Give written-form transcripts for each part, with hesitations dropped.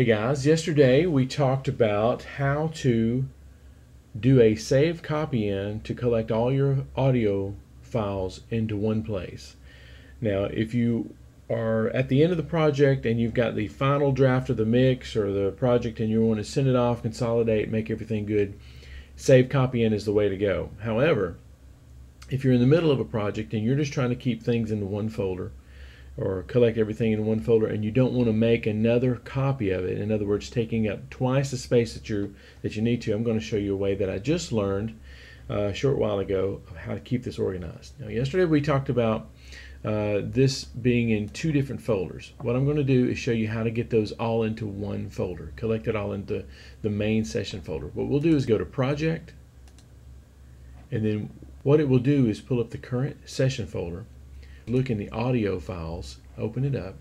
Hey guys, yesterday we talked about how to do a save copy in to collect all your audio files into one place. Now if you are at the end of the project and you've got the final draft of the mix or the project and you want to send it off, consolidate, make everything good, save copy in is the way to go. However, if you're in the middle of a project and you're just trying to keep things into one folder or collect everything in one folder and you don't want to make another copy of it, in other words taking up twice the space that you need to, I'm going to show you a way that I just learned a short while ago of how to keep this organized. Now yesterday we talked about this being in two different folders. What I'm going to do is show you how to get those all into one folder, collect it all into the main session folder. What we'll do is go to project, and then what it will do is pull up the current session folder, look in the audio files, open it up,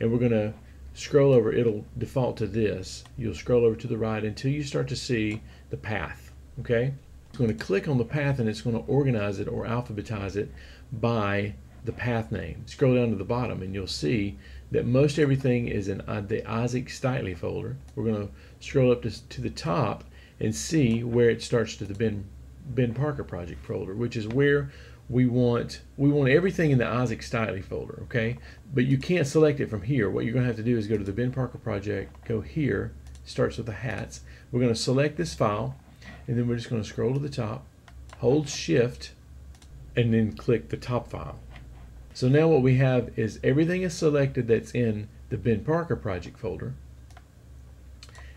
and we're going to scroll over. It'll default to this. You'll scroll over to the right until you start to see the path. Okay, it's going to click on the path and it's going to organize it or alphabetize it by the path name. Scroll down to the bottom and you'll see that most everything is in the Isaac Stitley folder. We're going to scroll up to the top and see where it starts to the Ben Parker project folder, which is where we want everything in the Isaac Stitley folder, okay? But you can't select it from here. What you're going to have to do is go to the Ben Parker project, go here, starts with the hats. We're going to select this file, and then we're just going to scroll to the top, hold Shift, and then click the top file. So now what we have is everything is selected that's in the Ben Parker project folder.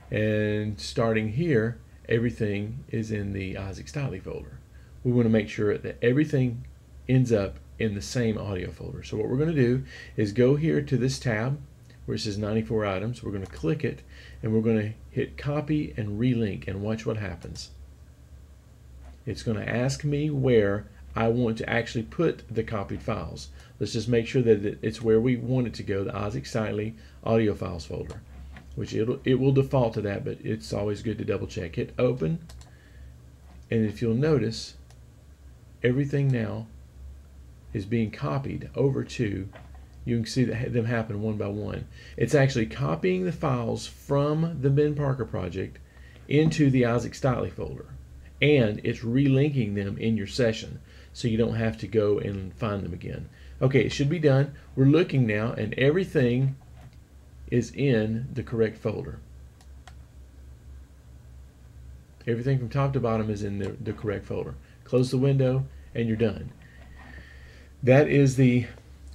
And starting here, everything is in the Isaac Stitley folder. We want to make sure that everything ends up in the same audio folder. So what we're going to do is go here to this tab where it says 94 items. We're going to click it and we're going to hit copy and relink and watch what happens. It's going to ask me where I want to actually put the copied files. Let's just make sure that it's where we want it to go, the Isaac Stitley audio files folder, which it will default to that, but it's always good to double check. Hit open, and if you'll notice, everything now is being copied over to, you can see that them happen one by one. It's actually copying the files from the Ben Parker project into the Isaac Stitley folder, and it's relinking them in your session so you don't have to go and find them again. Okay, it should be done. We're looking now and everything is in the correct folder. Everything from top to bottom is in the correct folder. Close the window and you're done. That is the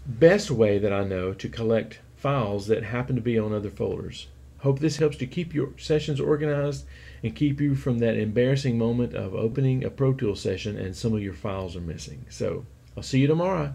best way that I know to collect files that happen to be on other folders. Hope this helps to keep your sessions organized and keep you from that embarrassing moment of opening a Pro Tools session and some of your files are missing. So I'll see you tomorrow.